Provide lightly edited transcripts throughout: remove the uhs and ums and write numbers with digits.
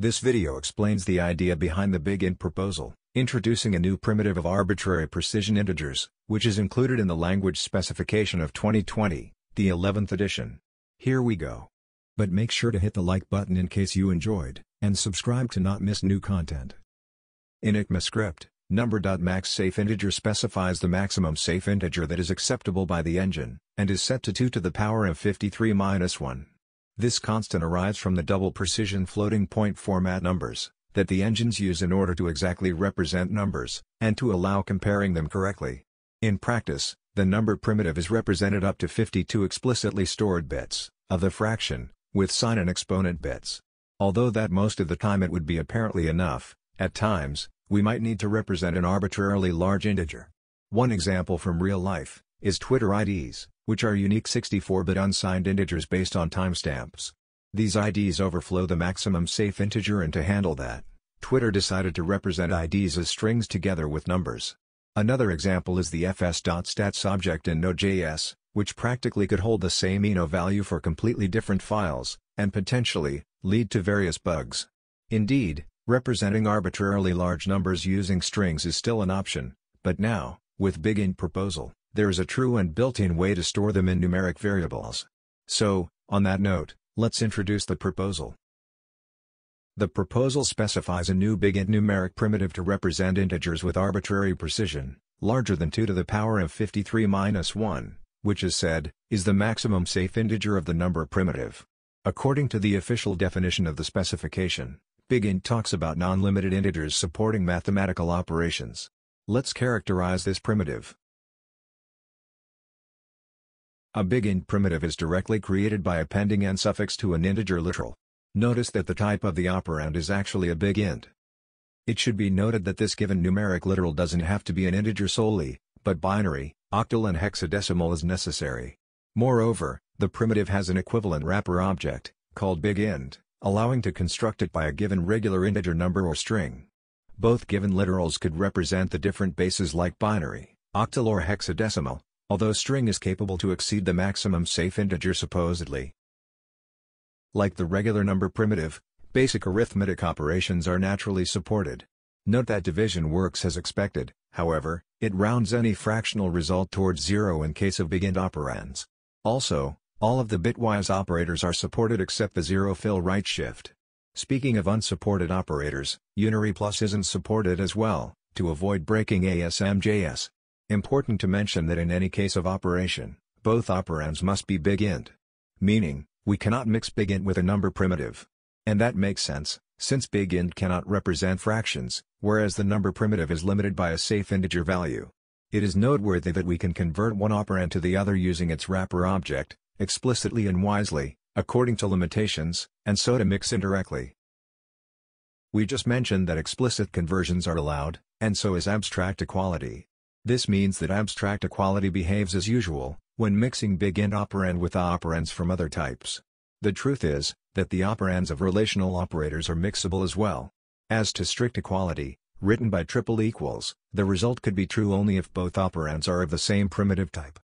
This video explains the idea behind the BigInt proposal, introducing a new primitive of arbitrary precision integers, which is included in the language specification of 2020, the 11th edition. Here we go. But make sure to hit the like button in case you enjoyed, and subscribe to not miss new content. In ECMAScript, Number.MAX_SAFE_INTEGER specifies the maximum safe integer that is acceptable by the engine, and is set to 2^53-1. This constant arises from the double precision floating point format numbers that the engines use in order to exactly represent numbers, and to allow comparing them correctly. In practice, the number primitive is represented up to 52 explicitly stored bits of the fraction, with sign and exponent bits. Although that most of the time it would be apparently enough, at times, we might need to represent an arbitrarily large integer. One example from real life is Twitter IDs, which are unique 64-bit unsigned integers based on timestamps. These IDs overflow the maximum safe integer, and to handle that, Twitter decided to represent IDs as strings together with numbers. Another example is the fs.stat object in Node.js, which practically could hold the same eno value for completely different files, and potentially lead to various bugs. Indeed, representing arbitrarily large numbers using strings is still an option, but now, with BigInt proposal, there is a true and built-in way to store them in numeric variables. So, on that note, let's introduce the proposal. The proposal specifies a new BigInt numeric primitive to represent integers with arbitrary precision, larger than 2^53-1, which is said, is the maximum safe integer of the number primitive. According to the official definition of the specification, BigInt talks about non-limited integers supporting mathematical operations. Let's characterize this primitive. A BigInt primitive is directly created by appending an suffix to an integer literal. Notice that the type of the operand is actually a BigInt. It should be noted that this given numeric literal doesn't have to be an integer solely, but binary, octal and hexadecimal is necessary. Moreover, the primitive has an equivalent wrapper object, called BigInt, allowing to construct it by a given regular integer number or string. Both given literals could represent the different bases like binary, octal or hexadecimal, although string is capable to exceed the maximum safe integer supposedly. Like the regular number primitive, basic arithmetic operations are naturally supported. Note that division works as expected, however, it rounds any fractional result towards zero in case of BigInt operands. Also, all of the bitwise operators are supported except the zero fill right shift. Speaking of unsupported operators, unary plus isn't supported as well, to avoid breaking ASMJS. Important to mention that in any case of operation, both operands must be BigInt. Meaning, we cannot mix BigInt with a number primitive. And that makes sense, since BigInt cannot represent fractions, whereas the number primitive is limited by a safe integer value. It is noteworthy that we can convert one operand to the other using its wrapper object, explicitly and wisely, according to limitations, and so to mix indirectly. We just mentioned that explicit conversions are allowed, and so is abstract equality. This means that abstract equality behaves as usual, when mixing BigInt operand with operands from other types. The truth is, that the operands of relational operators are mixable as well. As to strict equality, written by triple equals, the result could be true only if both operands are of the same primitive type.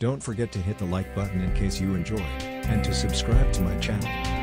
Don't forget to hit the like button in case you enjoyed, and to subscribe to my channel.